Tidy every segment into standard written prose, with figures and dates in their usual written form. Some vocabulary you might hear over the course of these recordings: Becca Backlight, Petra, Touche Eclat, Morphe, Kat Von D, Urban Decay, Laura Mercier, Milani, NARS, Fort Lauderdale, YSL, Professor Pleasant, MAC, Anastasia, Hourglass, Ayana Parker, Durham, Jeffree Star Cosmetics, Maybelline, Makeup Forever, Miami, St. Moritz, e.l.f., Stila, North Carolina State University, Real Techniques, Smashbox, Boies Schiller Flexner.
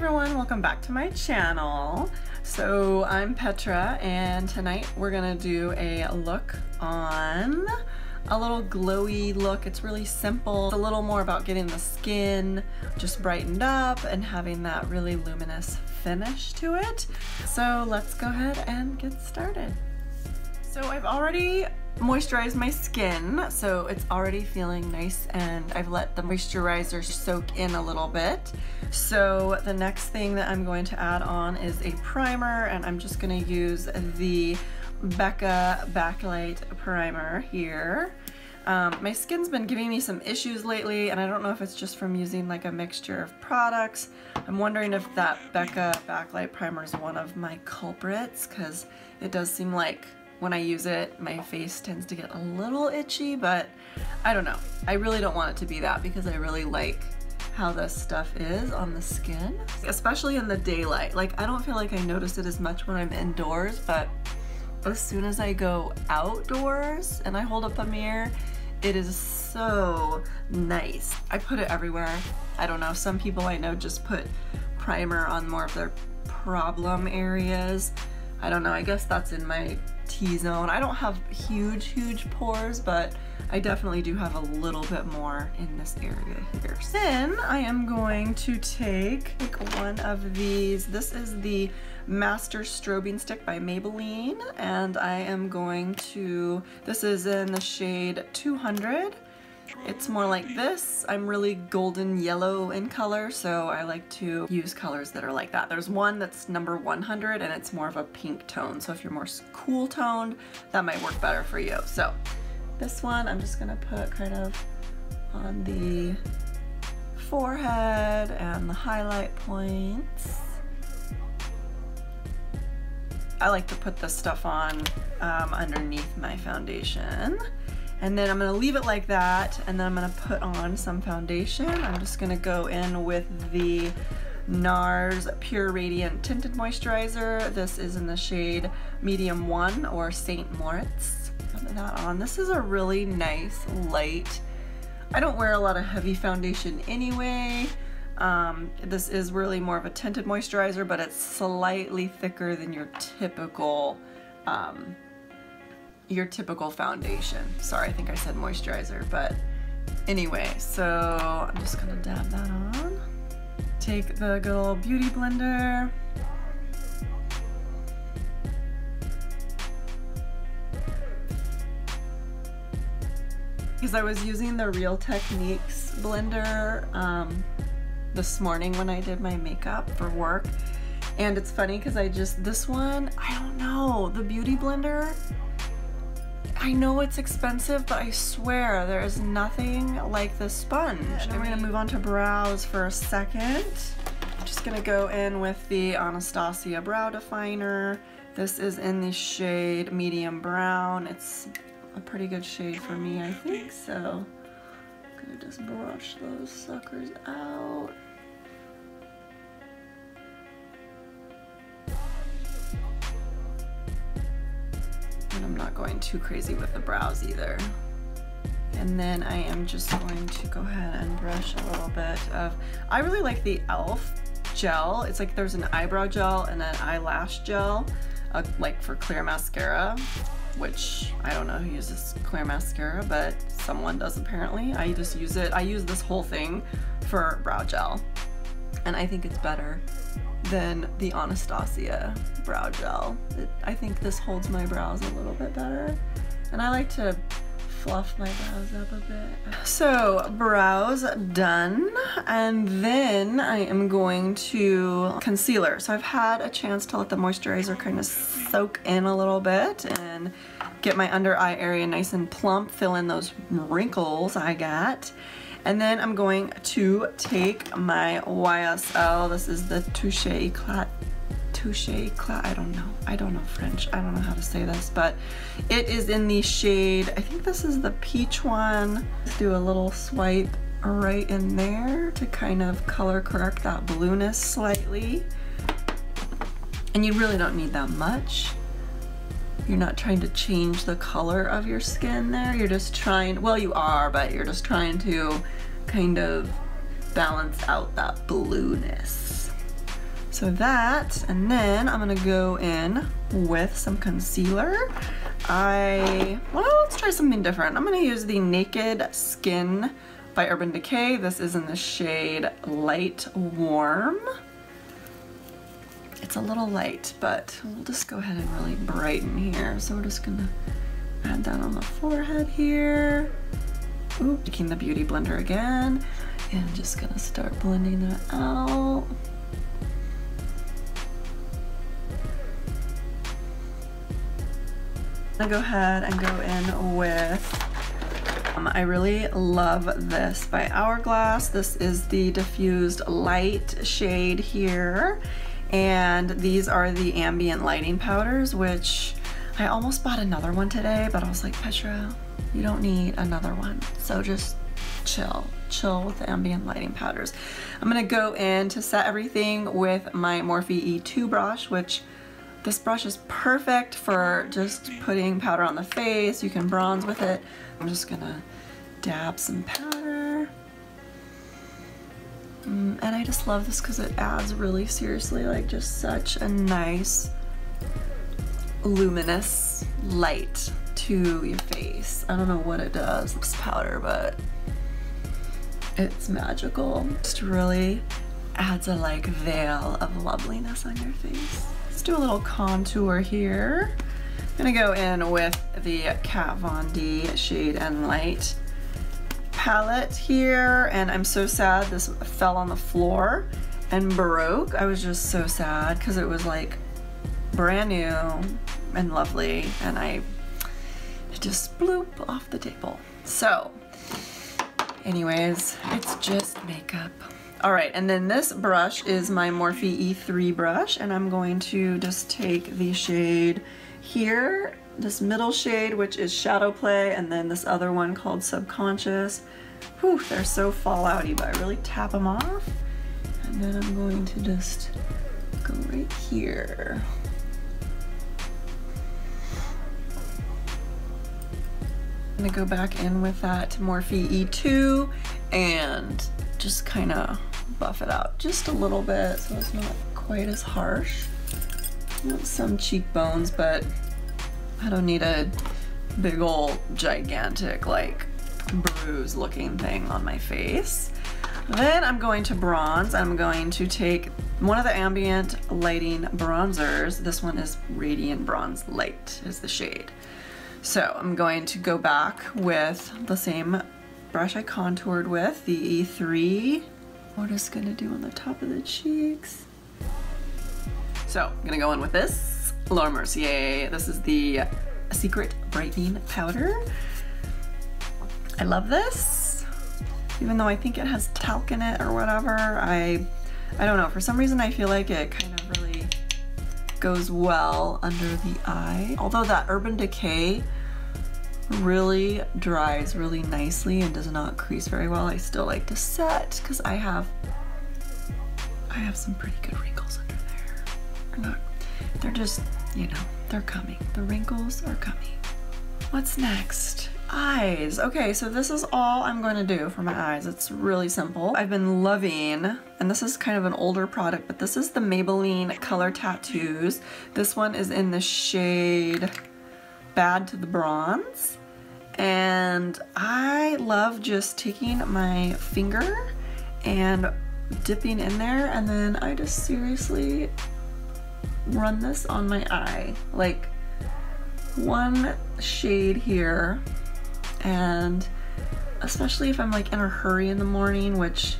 everyone, welcome back to my channel. So I'm Petra and tonight we're gonna do a look on a little glowy look. It's really simple. It's a little more about getting the skin just brightened up and having that really luminous finish to it. So let's go ahead and get started. So I've already moisturized my skin, so it's already feeling nice, and I've let the moisturizer soak in a little bit. So the next thing that I'm going to add on is a primer, and I'm just going to use the Becca Backlight primer here. My skin's been giving me some issues lately, and I don't know if it's just from using like a mixture of products. I'm wondering if that Becca Backlight primer is one of my culprits, because it does seem like when I use it, my face tends to get a little itchy, but I don't know. I really don't want it to be that because I really like how this stuff is on the skin, especially in the daylight. Like, I don't feel like I notice it as much when I'm indoors, but as soon as I go outdoors and I hold up a mirror, it is so nice. I put it everywhere. I don't know, some people I know just put primer on more of their problem areas. I don't know, I guess that's in my T-zone. I don't have huge pores, but I definitely do have a little bit more in this area here. Then I am going to take one of these. This is the Master Strobing Stick by Maybelline, and I am going to, this is in the shade 200. It's more like this. I'm really golden yellow in color, so I like to use colors that are like that. There's one that's number 100 and it's more of a pink tone, so if you're more cool toned, that might work better for you. So this one I'm just gonna put kind of on the forehead and the highlight points. I like to put this stuff on underneath my foundation. And then I'm gonna leave it like that, and then I'm gonna put on some foundation. I'm just gonna go in with the NARS Pure Radiant Tinted Moisturizer. This is in the shade Medium 1 or St. Moritz. Put that on. This is a really nice, light, I don't wear a lot of heavy foundation anyway. This is really more of a tinted moisturizer, but it's slightly thicker than your typical foundation. Sorry, I think I said moisturizer, but anyway, so I'm just gonna dab that on. Take the good old beauty blender. Because I was using the Real Techniques blender this morning when I did my makeup for work. And it's funny because I just, this one, I don't know, the beauty blender, I know it's expensive, but I swear there is nothing like this sponge. And we're gonna move on to brows for a second. I'm just gonna go in with the Anastasia Brow Definer. This is in the shade Medium Brown. It's a pretty good shade for me, I think, so I'm gonna just brush those suckers out. I'm not going too crazy with the brows either. And then I am just going to go ahead and brush a little bit of, I really like the e.l.f. gel. It's like there's an eyebrow gel and an eyelash gel, like for clear mascara, which I don't know who uses clear mascara, but someone does apparently. I just use it, I use this whole thing for brow gel. And I think it's better than the Anastasia brow gel. I think this holds my brows a little bit better. And I like to fluff my brows up a bit. So brows done, and then I am going to concealer. So I've had a chance to let the moisturizer kind of soak in a little bit and get my under eye area nice and plump, fill in those wrinkles I got. And then I'm going to take my YSL. This is the Touche Eclat. Touche Eclat. I don't know French. I don't know how to say this, but it is in the shade, I think this is the peach one. Let's do a little swipe right in there to kind of color correct that blueness slightly. And you really don't need that much. You're not trying to change the color of your skin there. You're just trying, well, you are, but you're just trying to kind of balance out that blueness. So that, and then I'm gonna go in with some concealer. Let's try something different. I'm gonna use the Naked Skin by Urban Decay. This is in the shade Light Warm. It's a little light, but we'll just go ahead and really brighten here. So we're just gonna add that on the forehead here. Ooh, taking the Beauty Blender again. And I'm just gonna start blending that out. I'm gonna go ahead and go in with, I really love this by Hourglass. This is the diffused light shade here. And these are the ambient lighting powders, which I almost bought another one today, but I was like, Petra, you don't need another one. So just chill with the ambient lighting powders. I'm gonna go in to set everything with my Morphe E2 brush, which this brush is perfect for just putting powder on the face. You can bronze with it. I'm just gonna dab some powder. And I just love this because it adds really seriously like just such a nice luminous light to your face. I don't know what it does, this powder, but it's magical. Just really adds a like veil of loveliness on your face. Let's do a little contour here. I'm gonna go in with the Kat Von D Shade and Light palette here, and I'm so sad this fell on the floor and broke. I was just so sad because it was like brand new and lovely, and it just bloop off the table. So anyways, it's just makeup. All right, and then this brush is my Morphe E3 brush, and I'm going to just take the shade here, this middle shade, which is Shadow Play, and then this other one called Subconscious. Whew, they're so fallout-y, but I really tap them off. And then I'm going to just go right here. I'm gonna go back in with that Morphe E2 and just kind of buff it out just a little bit so it's not quite as harsh. I want some cheekbones, but I don't need a big old gigantic like bruise looking thing on my face. Then I'm going to bronze. I'm going to take one of the ambient lighting bronzers. This one is Radiant Bronze Light is the shade. So I'm going to go back with the same brush I contoured with, the E3. We're just gonna do on the top of the cheeks. So I'm gonna go in with this Laura Mercier. This is the Secret Brightening Powder. I love this. Even though I think it has talc in it or whatever, I don't know, for some reason I feel like it kind of really goes well under the eye. Although that Urban Decay really dries really nicely and does not crease very well, I still like to set because I have some pretty good wrinkles under there. Or not. They're just, you know, they're coming. The wrinkles are coming. What's next? Eyes. Okay, so this is all I'm going to do for my eyes. It's really simple. I've been loving, and this is kind of an older product, but this is the Maybelline Color Tattoos. This one is in the shade Bad to the Bronze, and I love just taking my finger and dipping in there, and then I just seriously run this on my eye, like one shade here, and especially if I'm like in a hurry in the morning, which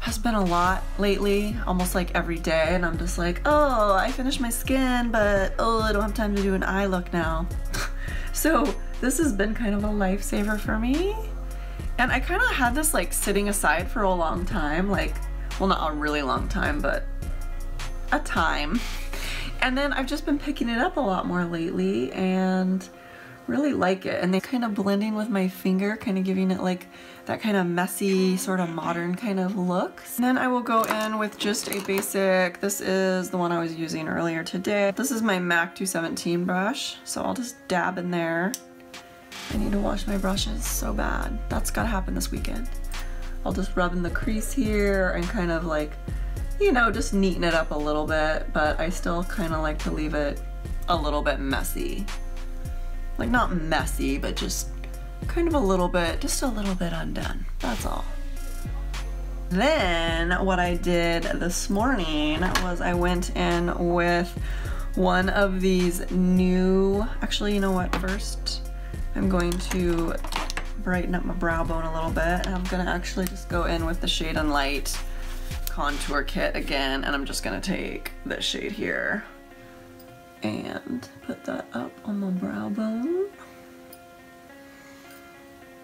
has been a lot lately, almost like every day, and I'm just like, oh, I finished my skin, but oh, I don't have time to do an eye look now. So this has been kind of a lifesaver for me, and I kind of had this like sitting aside for a long time, like, well, not a really long time, but a time, and then I've just been picking it up a lot more lately and really like it. And they kind of blending with my finger, kind of giving it like that kind of messy sort of modern kind of look. And then I will go in with just a basic, this is the one I was using earlier today. This is my MAC 217 brush, so I'll just dab in there. I need to wash my brushes so bad. That's gotta happen this weekend. I'll just rub in the crease here and kind of like you know, just neaten it up a little bit, but I still kind of like to leave it a little bit messy. Like, not messy, but just kind of a little bit, just a little bit undone. That's all. Then what I did this morning was I went in with one of these new, actually, you know what, first I'm going to brighten up my brow bone a little bit, and I'm gonna actually just go in with the Shade and Light contour kit again, and I'm just gonna take this shade here and put that up on my brow bone.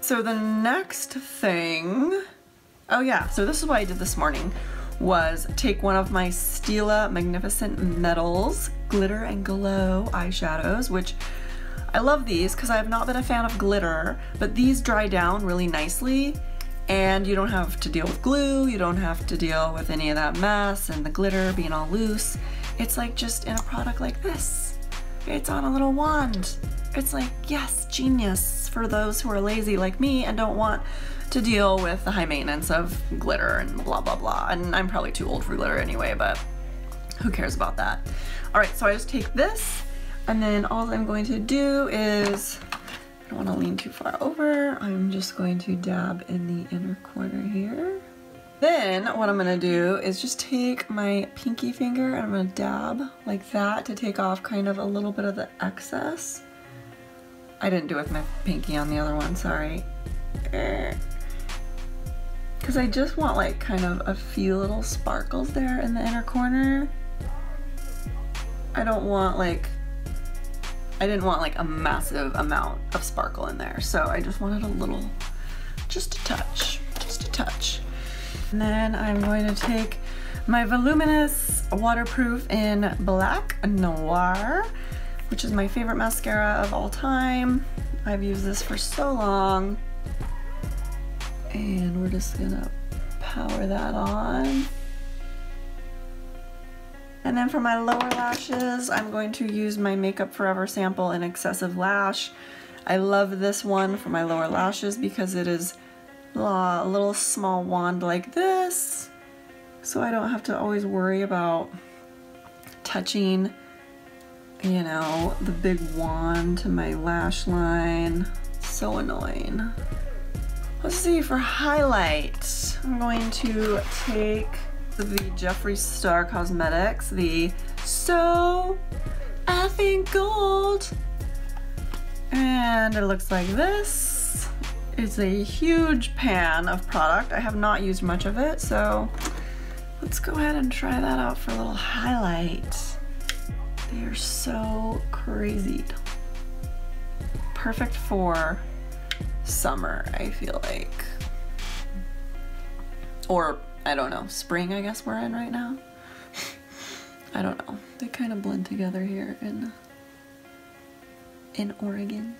So the next thing, oh yeah, so this is what I did this morning, was take one of my Stila Magnificent Metals Glitter and Glow eyeshadows, which I love these because I have not been a fan of glitter, but these dry down really nicely and you don't have to deal with glue, you don't have to deal with any of that mess and the glitter being all loose. It's like just in a product like this. It's on a little wand. It's like, yes, genius for those who are lazy like me and don't want to deal with the high maintenance of glitter and blah, blah, blah. And I'm probably too old for glitter anyway, but who cares about that? All right, so I just take this, and then all I'm going to do is, I don't want to lean too far over, I'm just going to dab in the inner corner here. Then what I'm gonna do is just take my pinky finger and I'm gonna dab like that to take off kind of a little bit of the excess. I didn't do it with my pinky on the other one, sorry. Because I just want like kind of a few little sparkles there in the inner corner. I don't want like, I didn't want like a massive amount of sparkle in there, so I just wanted a little, just a touch, just a touch. And then I'm going to take my Voluminous Waterproof in Black Noir, which is my favorite mascara of all time. I've used this for so long. And we're just gonna power that on. And then for my lower lashes, I'm going to use my Makeup Forever sample in Excessive Lash. I love this one for my lower lashes because it is a little small wand like this, so I don't have to always worry about touching, you know, the big wand to my lash line. So annoying. Let's see, for highlights, I'm going to take the Jeffree Star Cosmetics, the So Effing Gold, and it looks like this. It's a huge pan of product. I have not used much of it, so let's go ahead and try that out for a little highlight. They are so crazy. Perfect for summer, I feel like. Or, I don't know, spring, I guess we're in right now. I don't know. They kind of blend together here in Oregon.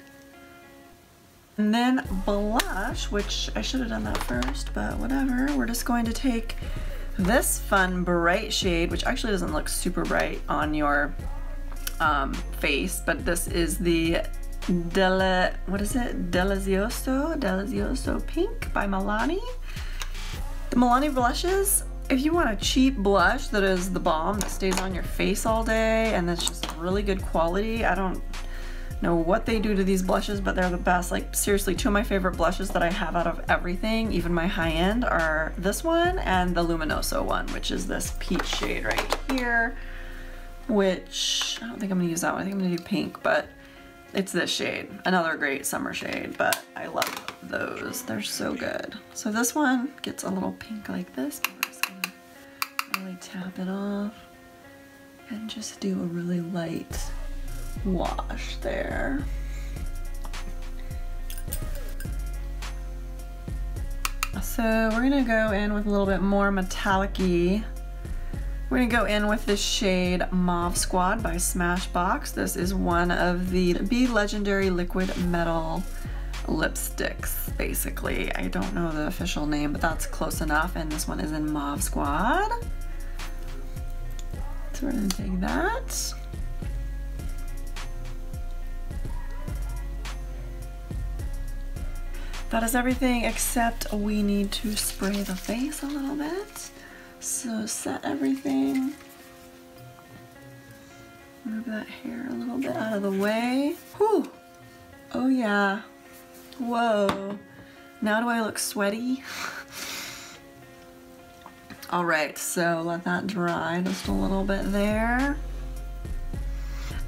And then blush, which I should have done that first, but whatever. We're just going to take this fun bright shade, which actually doesn't look super bright on your face, but this is the Delizioso Pink by Milani. The Milani blushes, if you want a cheap blush that is the bomb, that stays on your face all day, and that's just really good quality. I don't know what they do to these blushes, but they're the best. Like, seriously, two of my favorite blushes that I have out of everything, even my high-end, are this one and the Luminoso one, which is this peach shade right here, which I don't think I'm gonna use that one. I think I'm gonna do pink, but it's this shade, another great summer shade, but I love those. They're so good. So this one gets a little pink like this, but we're just gonna really tap it off and just do a really light wash there. So we're gonna go in with a little bit more metallic-y. We're gonna go in with this shade Mauve Squad by Smashbox. This is one of the Be Legendary Liquid Metal lipsticks, basically. I don't know the official name, but that's close enough, and this one is in Mauve Squad. So we're gonna take that. That is everything, except we need to spray the face a little bit. So set everything. Move that hair a little bit out of the way. Whew. Oh yeah. Whoa. Now do I look sweaty? Alright, so let that dry just a little bit there.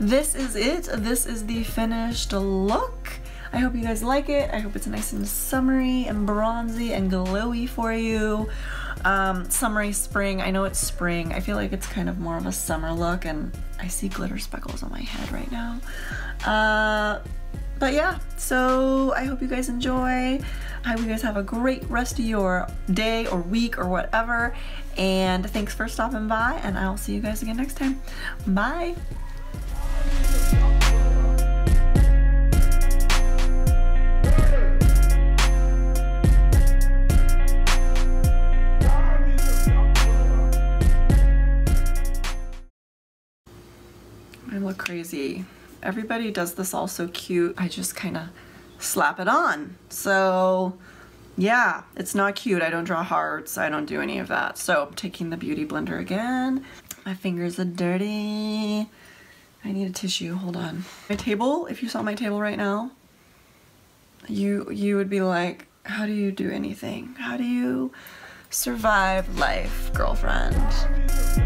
This is it. This is the finished look. I hope you guys like it. I hope it's nice and summery and bronzy and glowy for you. Summery spring. I know it's spring. I feel like it's kind of more of a summer look, and I see glitter speckles on my head right now. But yeah, so I hope you guys enjoy. I hope you guys have a great rest of your day or week or whatever. And thanks for stopping by, and I'll see you guys again next time. Bye. I look crazy. Everybody does this all so cute. I just kind of slap it on. So yeah, it's not cute. I don't draw hearts. I don't do any of that. So I'm taking the beauty blender again. My fingers are dirty. I need a tissue. Hold on. My table, if you saw my table right now, you would be like, how do you do anything? How do you survive life, girlfriend?